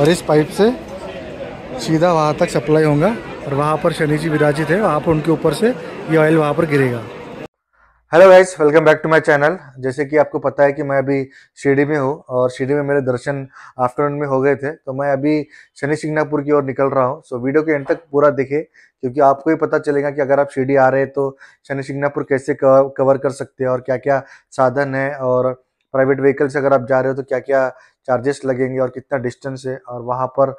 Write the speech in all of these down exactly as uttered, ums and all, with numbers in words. और इस पाइप से सीधा वहाँ तक सप्लाई होगा और वहाँ पर शनि जी विराजित है, वहाँ पर उनके ऊपर से ये ऑयल वहाँ पर गिरेगा। Hello guys, welcome back to my channel. जैसे कि आपको पता है कि मैं अभी शिरडी में हूँ और शिरडी में मेरे दर्शन आफ्टरनून में हो गए थे, तो मैं अभी शनि शिंगणापुर की ओर निकल रहा हूँ। सो वीडियो के एंड तक पूरा देखें क्योंकि आपको ही पता चलेगा कि अगर आप शिरडी आ रहे हैं तो शनि शिंगणापुर कैसे कवर कर सकते हैं और क्या क्या साधन है, और प्राइवेट व्हीकल से अगर आप जा रहे हो तो क्या क्या चार्जेस लगेंगे और कितना डिस्टेंस है, और वहाँ पर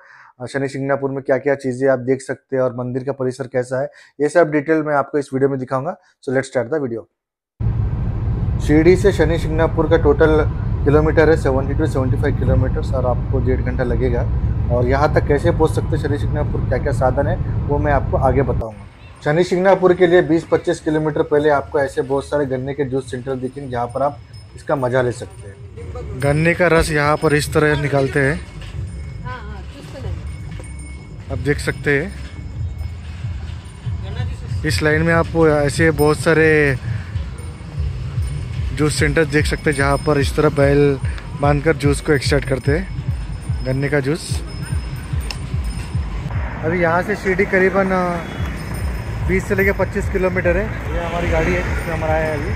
शनि शिंगणापुर में क्या क्या चीज़ें आप देख सकते हैं और मंदिर का परिसर कैसा है, ये सब डिटेल मैं आपको इस वीडियो में दिखाऊंगा। So let's start the video. Shirdi से शनि शिंगणापुर का टोटल किलोमीटर है seventy two seventy five kilometres और आपको डेढ़ घंटा लगेगा। और यहाँ तक कैसे पहुँच सकते हैं शनि शिंगणापुर, क्या क्या साधन है, वो मैं आपको आगे बताऊँगा। शनि शिंगणापुर के लिए बीस पच्चीस किलोमीटर पहले आपको ऐसे बहुत सारे गन्ने के जूस सेंटर दिखेंगे जहाँ पर आप इसका मज़ा ले सकते हैं। गन्ने का रस यहाँ पर इस तरह निकालते हैं, आप देख सकते हैं। इस लाइन में आप ऐसे बहुत सारे जूस सेंटर देख सकते हैं जहाँ पर इस तरह बैल बांधकर जूस को एक्सट्रैक्ट करते हैं, गन्ने का जूस। अभी यहाँ से शिरडी करीबन बीस से लेकर पच्चीस किलोमीटर है। ये हमारी गाड़ी है जिसमें हमारा है अभी,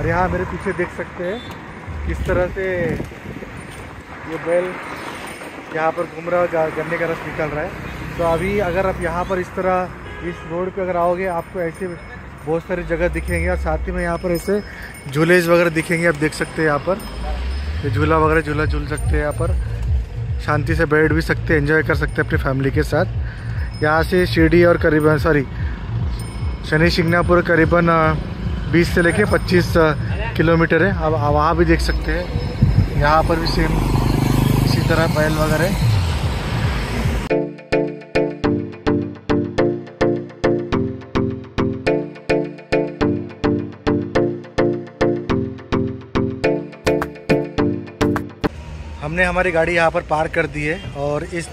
और यहाँ मेरे पीछे देख सकते हैं किस तरह से ये बैल यहाँ पर घूम रहा है, गन्ने का रस निकल रहा है। तो अभी अगर आप यहाँ पर इस तरह इस रोड पे अगर आओगे आपको ऐसे बहुत सारी जगह दिखेंगे, और साथ ही में यहाँ पर ऐसे झूले वगैरह दिखेंगे, आप देख सकते हैं। यहाँ पर झूला वगैरह झूला झूल सकते हैं, यहाँ पर शांति से बैठ भी सकते हैं, एंजॉय कर सकते हैं अपनी फैमिली के साथ। यहाँ से शिरडी और करीबन सॉरी शनि शिंगणापुर करीबन बीस से लेके पच्चीस किलोमीटर है। अब वहाँ भी देख सकते हैं, यहाँ पर भी सेम इसी तरह बैल वगैरह। हमने हमारी गाड़ी यहाँ पर पार्क कर दी है, और इस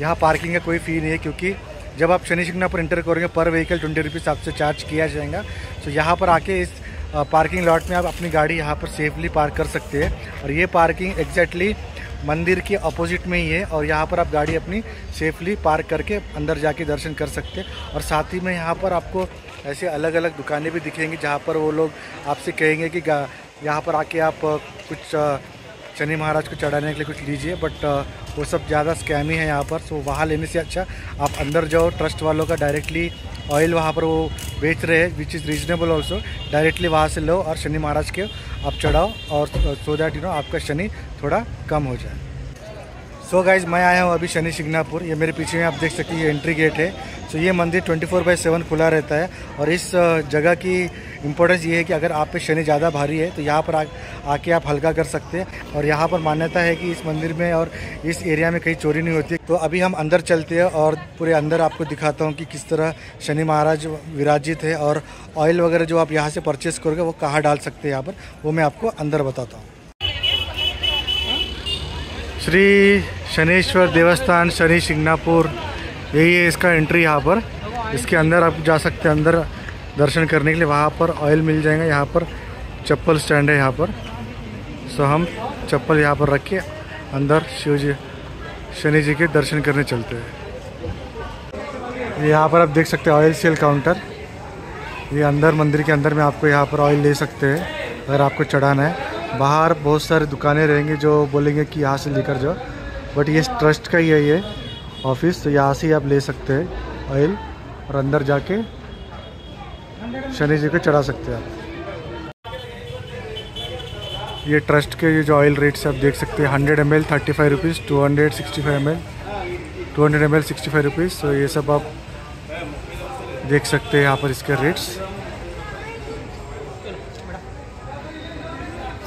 यहाँ पार्किंग का कोई फ़ी नहीं है क्योंकि जब आप शनि शिंगणापुर एंटर करेंगे पर व्हीकल ट्वेंटी रुपीज़ आपसे चार्ज किया जाएगा। तो यहाँ पर आके इस पार्किंग लॉट में आप अपनी गाड़ी यहाँ पर सेफली पार्क कर सकते हैं, और ये पार्किंग एग्जैक्टली मंदिर के अपोजिट में ही है, और यहाँ पर आप गाड़ी अपनी सेफली पार्क करके अंदर जाके दर्शन कर सकते हैं। और साथ ही में यहाँ पर आपको ऐसे अलग अलग दुकानें भी दिखेंगी जहाँ पर वो लोग आपसे कहेंगे कि यहाँ पर आके आप कुछ शनि महाराज को चढ़ाने के लिए कुछ लीजिए, बट वो सब ज़्यादा स्कैम ही है यहाँ पर। सो वहाँ लेने से अच्छा आप अंदर जाओ, ट्रस्ट वालों का डायरेक्टली ऑयल वहाँ पर वो बेच रहे हैं which is reasonable also, directly वहाँ से लो और शनि महाराज के आप चढ़ाओ, और सो दैट यू नो आपका शनि थोड़ा कम हो जाए। सो गाइज, मैं आया हूँ अभी शनि शिंगणापुर। ये मेरे पीछे में आप देख सकते हैं, ये एंट्री गेट है। सो so, ये मंदिर ट्वेंटी फोर बाय सेवन खुला रहता है, और इस जगह की इम्पोर्टेंस ये है कि अगर आप पे शनि ज़्यादा भारी है तो यहाँ पर आ, आके आप हल्का कर सकते हैं। और यहाँ पर मान्यता है कि इस मंदिर में और इस एरिया में कहीं चोरी नहीं होती। तो अभी हम अंदर चलते हैं और पूरे अंदर आपको दिखाता हूँ कि किस तरह शनि महाराज विराजित है, और ऑयल वगैरह जो आप यहाँ से परचेज़ करोगे वो कहाँ डाल सकते हैं यहाँ पर, वो मैं आपको अंदर बताता हूँ। श्री शनेश्वर देवस्थान शनि शिंगणापुर, यही है इसका एंट्री। यहाँ पर इसके अंदर आप जा सकते हैं अंदर दर्शन करने के लिए, वहाँ पर ऑयल मिल जाएगा। यहाँ पर चप्पल स्टैंड है यहाँ पर, सो हम चप्पल यहाँ पर रख के अंदर शिव जी शनि जी के दर्शन करने चलते हैं। यहाँ पर आप देख सकते हैं ऑयल सेल काउंटर, ये अंदर मंदिर के अंदर में आपको यहाँ पर ऑयल ले सकते हैं अगर आपको चढ़ाना है। बाहर बहुत सारी दुकानें रहेंगी जो बोलेंगे कि यहाँ से लेकर जाओ, बट ये ट्रस्ट का ही है ये ऑफिस, तो यहाँ से ही आप ले सकते हैं ऑयल और अंदर जाके शनि जी को चढ़ा सकते हैं आप। ये ट्रस्ट के ये जो ऑयल रेट्स आप देख सकते हैं, hundred M L thirty five rupees, two hundred sixty five M L two hundred M L sixty five rupees तो ये सब आप देख सकते हैं यहाँ पर इसके rates.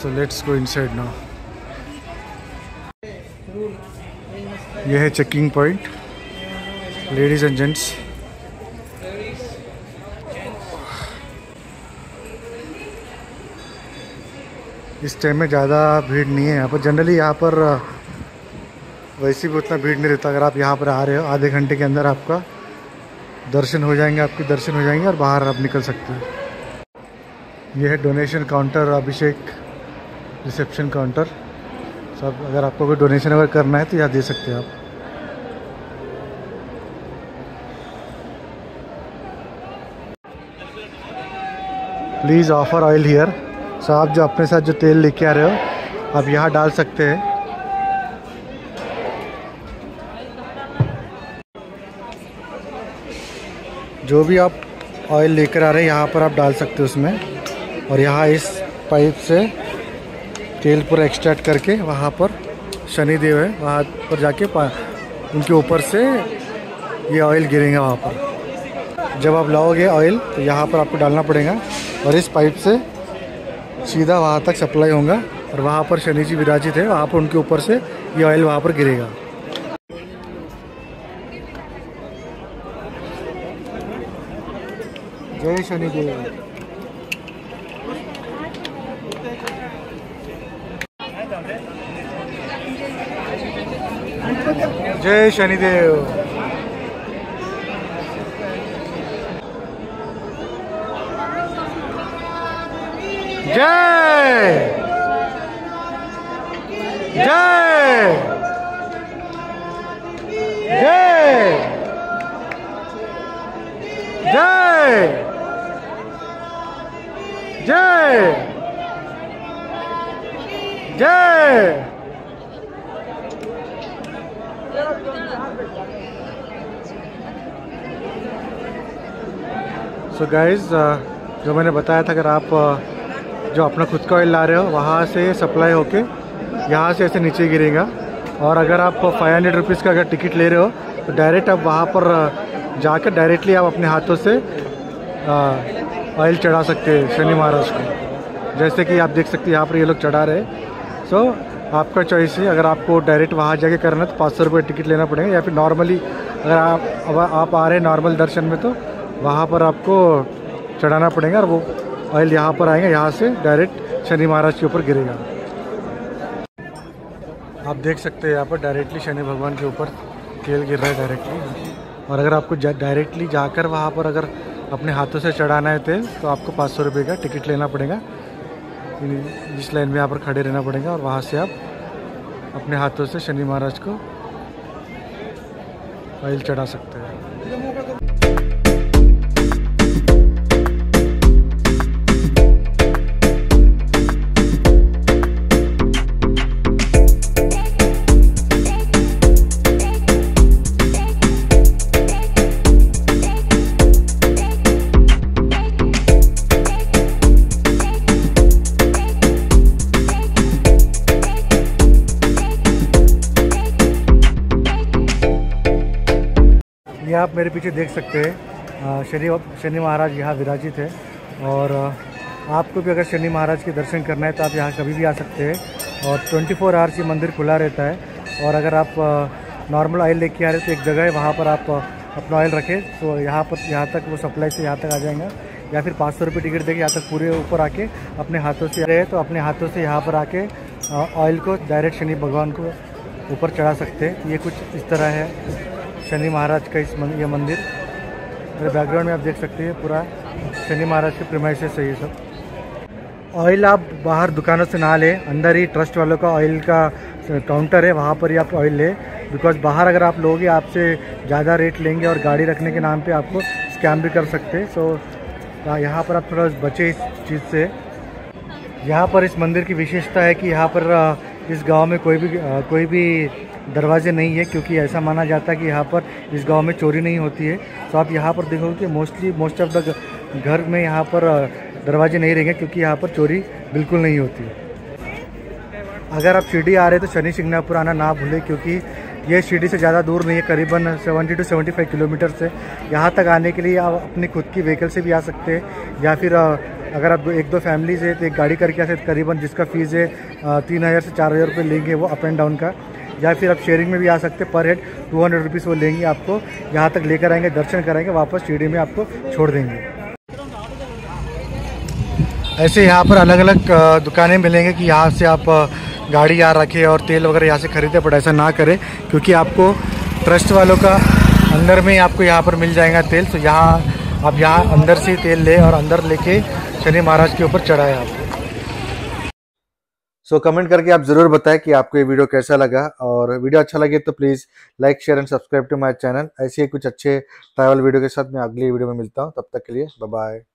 So let's go inside now. यह है checking point, ladies and gents. इस टाइम में ज़्यादा भीड़ नहीं है यहाँ पर, जनरली यहाँ पर वैसे भी उतना भीड़ नहीं रहता। अगर आप यहाँ पर आ रहे हो आधे घंटे के अंदर आपका दर्शन हो जाएंगे, आपके दर्शन हो जाएंगे और बाहर आप निकल सकते हो। यह है donation counter, Abhishek reception counter. सब अगर आपको कोई डोनेशन अगर करना है तो यहाँ दे सकते हैं आप। Please offer oil here. So आप जो अपने साथ जो तेल लेके आ रहे हो आप यहाँ डाल सकते हैं। जो भी आप ऑयल लेकर आ रहे हैं यहाँ पर आप डाल सकते हो उसमें, और यहाँ इस पाइप से तेल पूरा एक्सट्रैक्ट करके वहाँ पर शनिदेव है वहाँ पर जाके उनके ऊपर से ये ऑयल गिरेगा। वहाँ पर जब आप लाओगे ऑयल तो यहाँ पर आपको डालना पड़ेगा और इस पाइप से सीधा वहाँ तक सप्लाई होगा, और वहाँ पर शनि जी विराजित है, वहाँ पर उनके ऊपर से ये ऑयल वहाँ पर गिरेगा। जय शनिदेव। जय शनिदेव। जय जय जय जय जय जय सो so गाइज़ जो मैंने बताया था, अगर आप जो अपना खुद का ऑयल ला रहे हो वहाँ से सप्लाई होके यहाँ से ऐसे नीचे गिरेगा, और अगर आप फाइव हंड्रेड रुपीज़ का अगर टिकट ले रहे हो तो डायरेक्ट आप वहाँ पर जाकर डायरेक्टली आप अपने हाथों से ऑयल चढ़ा सकते हैं शनि महाराज को, जैसे कि आप देख सकते हैं यहाँ पर ये लोग चढ़ा रहे हैं। सो so, आपका चॉइस है, अगर आपको डायरेक्ट वहाँ जाके करना तो पाँच सौ रुपये टिकट लेना पड़ेगा, या फिर नॉर्मली अगर आप आप आ रहे हैं नॉर्मल दर्शन में तो वहाँ पर आपको चढ़ाना पड़ेगा, और वो ऑयल यहाँ पर आएगा, यहाँ से डायरेक्ट शनि महाराज के ऊपर गिरेगा। आप देख सकते हैं यहाँ पर डायरेक्टली शनि भगवान के ऊपर तेल गिर रहा है डायरेक्टली, और अगर आपको डायरेक्टली जाकर वहाँ पर अगर अपने हाथों से चढ़ाना है तेल तो आपको पाँच सौ रुपये का टिकट लेना पड़ेगा, जिस लाइन में यहाँ पर खड़े रहना पड़ेगा, और वहाँ से आप अपने हाथों से शनि महाराज को ऑयल चढ़ा सकते हैं। ये आप मेरे पीछे देख सकते हैं शनि शनि महाराज यहाँ विराजित है, और आपको भी अगर शनि महाराज के दर्शन करना है तो आप यहाँ कभी भी आ सकते हैं, और चौबीस आवर्स ये मंदिर खुला रहता है। और अगर आप नॉर्मल ऑयल लेके आ रहे हो तो एक जगह है वहाँ पर आप अपना ऑयल रखें, तो यहाँ पर यहाँ तक वो सप्लाई से यहाँ तक आ जाएगा, या फिर पाँच सौ रुपये टिकट देके यहाँ तक पूरे ऊपर आके अपने हाथों से रहे तो अपने हाथों से यहाँ पर आके ऑयल को डायरेक्ट शनि भगवान को ऊपर चढ़ा सकते हैं। ये कुछ इस तरह है शनि महाराज का इस मन, ये मंदिर। मेरे बैकग्राउंड में आप देख सकते हैं पूरा शनि महाराज के प्रीमाइसेस है ये सब। ऑयल आप बाहर दुकानों से ना लें, अंदर ही ट्रस्ट वालों का ऑयल का काउंटर है वहाँ पर ही आप ऑयल लें, बिकॉज बाहर अगर आप लोगे आपसे ज़्यादा रेट लेंगे और गाड़ी रखने के नाम पे आपको स्कैम भी कर सकते हैं। सो तो यहाँ पर आप थोड़ा बचे इस चीज़ से। यहाँ पर इस मंदिर की विशेषता है कि यहाँ पर इस गाँव में कोई भी कोई भी दरवाजे नहीं है, क्योंकि ऐसा माना जाता है कि यहाँ पर इस गांव में चोरी नहीं होती है। तो आप यहाँ पर देखोगे मोस्टली मोस्ट ऑफ द घर में यहाँ पर दरवाजे नहीं रहेंगे, क्योंकि यहाँ पर चोरी बिल्कुल नहीं होती है। अगर आप शिरडी आ रहे हैं तो शनि शिंगनापुर आना ना भूलें, क्योंकि ये शिरडी से ज़्यादा दूर नहीं है, करीबन सत्तर टू पचहत्तर किलोमीटर से। यहाँ तक आने के लिए आप अपनी खुद की व्हीकल से भी आ सकते हैं, या फिर अगर आप एक दो फैमिलीज है तो एक गाड़ी करके आ सकते, करीबन जिसका फीस है तीन हज़ार से चार हज़ार रुपये लेंगे वो अप एंड डाउन का, या फिर आप शेयरिंग में भी आ सकते हैं। पर हेड टू हंड्रेड रुपीज़ वो लेंगे, आपको यहाँ तक लेकर आएंगे, दर्शन कराएंगे, वापस शिरडी में आपको छोड़ देंगे। ऐसे यहाँ पर अलग अलग दुकानें मिलेंगे कि यहाँ से आप गाड़ी यहाँ रखें और तेल वगैरह यहाँ से खरीदें, बट ऐसा ना करें, क्योंकि आपको ट्रस्ट वालों का अंदर में आपको यहाँ पर मिल जाएगा तेल। तो यहाँ आप यहाँ अंदर से तेल ले और अंदर लेके शनि महाराज के ऊपर चढ़ाएं आप। सो so, कमेंट करके आप ज़रूर बताएं कि आपको ये वीडियो कैसा लगा, और वीडियो अच्छा लगे तो please like share and subscribe to my channel. ऐसे ही कुछ अच्छे ट्रैवल वीडियो के साथ मैं अगली वीडियो में मिलता हूँ, तब तक के लिए बाय बाय।